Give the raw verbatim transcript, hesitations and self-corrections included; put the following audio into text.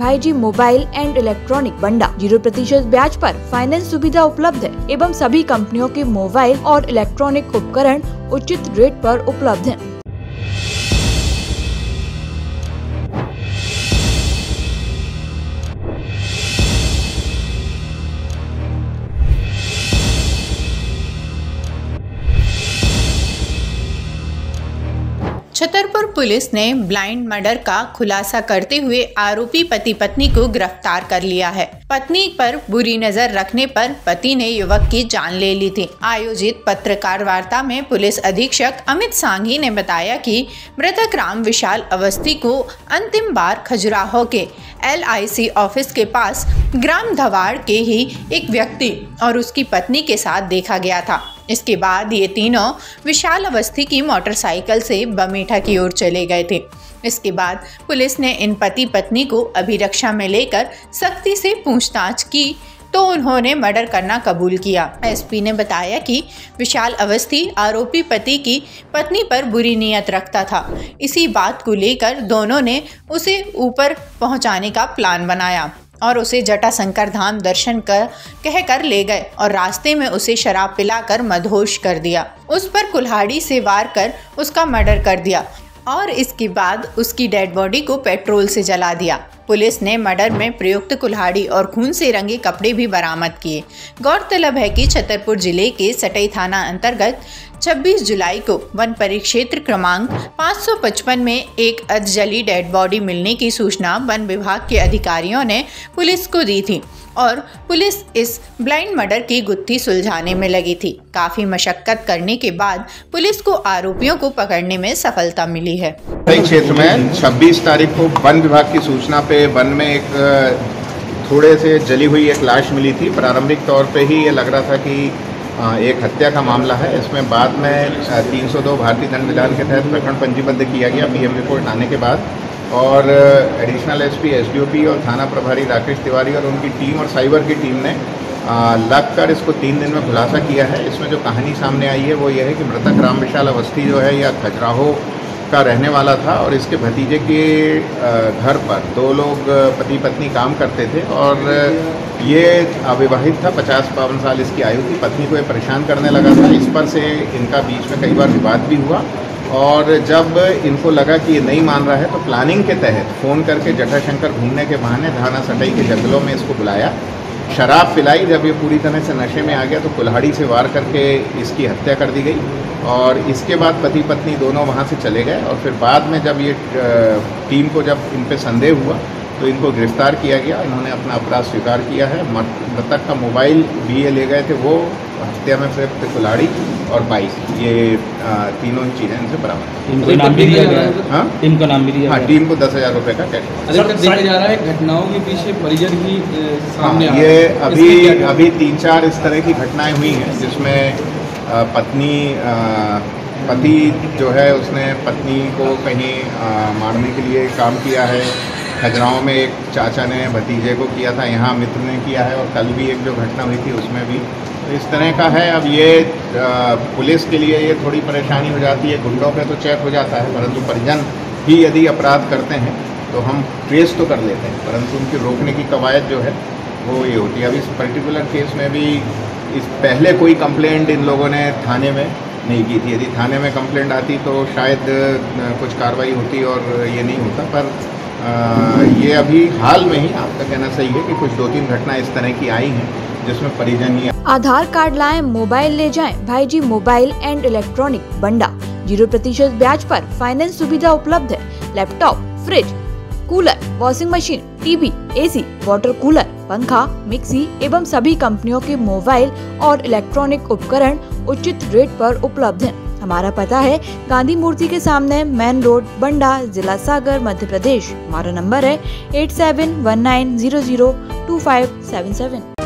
भाईजी mobile and electronic Banda zero प्रतिशत ब्याज पर फाइनेंस सुविधा उपलब्ध है एवं सभी कंपनियों के मोबाइल और इलेक्ट्रॉनिक उपकरण उचित रेट पर उपलब्ध हैं। छतरपुर पुलिस ने ब्लाइंड मर्डर का खुलासा करते हुए आरोपी पति पत्नी को गिरफ्तार कर लिया है। पत्नी पर बुरी नजर रखने पर पति ने युवक की जान ले ली थी। आयोजित पत्रकार वार्ता में पुलिस अधीक्षक अमित सांघी ने बताया कि मृतक राम विशाल अवस्थी को अंतिम बार खजुराहो के एल आई सी ऑफिस के पास ग्राम धवाड़ के ही एक व्यक्ति और उसकी पत्नी के साथ देखा गया था। इसके बाद ये तीनों विशाल अवस्थी की मोटरसाइकिल से बमेठा की ओर चले गए थे। इसके बाद पुलिस ने इन पति पत्नी को अभिरक्षा में लेकर सख्ती से पूछताछ की तो उन्होंने मर्डर करना कबूल किया। एस पी ने बताया कि विशाल अवस्थी आरोपी पति की पत्नी पर बुरी नीयत रखता था। इसी बात को लेकर दोनों ने उसे ऊपर पहुंचाने का प्लान बनाया और उसे जटा शंकर धाम दर्शन कर कह कर ले गए और रास्ते में उसे शराब पिलाकर मदहोश कर दिया। उस पर कुल्हाड़ी से वार कर उसका मर्डर कर दिया और इसके बाद उसकी डेड बॉडी को पेट्रोल से जला दिया। पुलिस ने मर्डर में प्रयुक्त कुल्हाड़ी और खून से रंगे कपड़े भी बरामद किए। गौरतलब है कि छतरपुर जिले के सटई थाना अंतर्गत छब्बीस जुलाई को वन परिक्षेत्र क्रमांक पाँच सौ पचपन में एक अधजली डेड बॉडी मिलने की सूचना वन विभाग के अधिकारियों ने पुलिस को दी थी और पुलिस इस ब्लाइंड मर्डर की गुत्थी सुलझाने में लगी थी। काफी मशक्कत करने के बाद पुलिस को आरोपियों को पकड़ने में सफलता मिली है। क्षेत्र में छब्बीस तारीख को वन विभाग की सूचना पे वन में एक थोड़े से जली हुई एक लाश मिली थी। प्रारंभिक तौर पे ही ये लग रहा था कि एक हत्या का मामला है। इसमें बाद में तीन सौ दो भारतीय दंड विधान के तहत प्रकरण पंजीबद्ध किया गया पी एम रिपोर्ट आने के बाद और additional S P, S D O P और थाना प्रभारी राकेश तिवारी और उनकी टीम और साइबर की टीम ने लग कर इसको तीन दिन में खुलासा किया है। इसमें जो कहानी सामने आई है वो ये है कि मृतक राम विशाल अवस्थी जो है या खजुराहो का रहने वाला था और इसके भतीजे के घर पर दो लोग पति पत्नी काम करते थे और ये अविवाहित था। पचास बावन साल इसकी आयु थी। पत्नी को ये परेशान करने लगा था। इस पर से इनका बीच में कई बार विवाद भी हुआ और जब इनको लगा कि ये नहीं मान रहा है तो प्लानिंग के तहत फ़ोन करके जटा शंकर घूमने के बहाने धाना सटाई के जंगलों में इसको बुलाया, शराब पिलाई। जब ये पूरी तरह से नशे में आ गया तो कुल्हाड़ी से वार करके इसकी हत्या कर दी गई और इसके बाद पति पत्नी दोनों वहाँ से चले गए और फिर बाद में जब ये टीम को जब इन पर संदेह हुआ तो इनको गिरफ्तार किया गया। इन्होंने अपना अपराध स्वीकार किया है। मृतक का मोबाइल भी ये ले गए थे, वो हत्या में सिर्फ कुल्हाड़ी और बाइक, ये तीनों ही चीज़ें इनसे बरामद। इनको नाम भी दिया गया है। हाँ, टीम को नाम भी दिया। हाँ, टीम को दस हज़ार रुपये का कैश। अगर देखा जा रहा है घटनाओं के पीछे परिजन ही सामने आ रहा है। ये अभी अभी तीन चार इस तरह की घटनाएं हुई हैं जिसमें पत्नी पति जो है उसने पत्नी को कहीं मारने के लिए काम किया है। खजुराहो में एक चाचा ने भतीजे को किया था, यहाँ मित्र ने किया है और कल भी एक जो घटना हुई थी उसमें भी इस तरह का है। अब ये पुलिस के लिए ये थोड़ी परेशानी हो जाती है। गुंडों पे तो चेक हो जाता है परंतु परिजन ही यदि अपराध करते हैं तो हम ट्रेस तो कर लेते हैं परंतु उनकी रोकने की कवायद जो है वो ये होती है। अब इस पर्टिकुलर केस में भी इस पहले कोई कंप्लेंट इन लोगों ने थाने में नहीं की थी। यदि थाने में कंप्लेंट आती तो शायद कुछ कार्रवाई होती और ये नहीं होता। पर आ, ये अभी हाल में ही आपका कहना सही है कि कुछ दो तीन घटना इस तरह की आई हैं जिसमें परिजन ही आधार कार्ड लाएं, मोबाइल ले जाएं, Bhaiji mobile and electronic Banda zero प्रतिशत ब्याज पर फाइनेंस सुविधा उपलब्ध है। Laptop, fridge, cooler, washing machine, TV, AC, water cooler, पंखा, मिक्सी एवं सभी कंपनियों के मोबाइल और इलेक्ट्रॉनिक उपकरण उचित रेट पर उपलब्ध हैं। हमारा पता है गांधी मूर्ति के सामने मेन रोड, बंडा, जिला सागर, मध्य प्रदेश। हमारा नंबर है eight seven one nine zero zero two five seven seven.